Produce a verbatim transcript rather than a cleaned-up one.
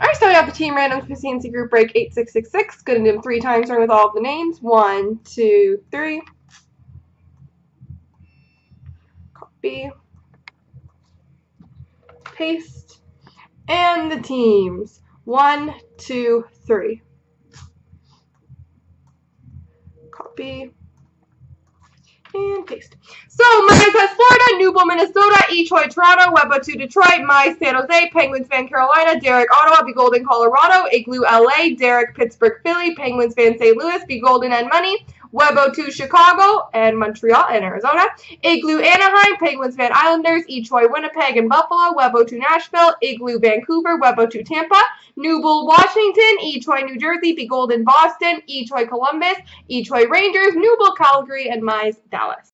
Alright, so we have the Team Random Christianity Group Break eight six six six. Going to do them three times, starting with all of the names. One, two, three. Copy. Paste. And the teams. One, two, three. Copy. And paste. So, my guys has Florida, Newell, Minnesota, E. Troy, Toronto, Webber two, Detroit, My, San Jose, Penguins, Van Carolina, Derek, Ottawa, Be Golden, Colorado, Igloo, L A, Derek, Pittsburgh, Philly, Penguins, Van Saint Louis, Be Golden, and Money, Webber two, Chicago, and Montreal, and Arizona, Igloo, Anaheim, Penguins, Van Islanders, E. Troy, Winnipeg, and Buffalo, Webber two, Nashville, Igloo, Vancouver, Webber two, Tampa, Newell, Washington, E. Troy, New Jersey, Be Golden, Boston, E. Troy, Columbus, E. Troy, Rangers, Newell, Calgary, and Mize, Dallas.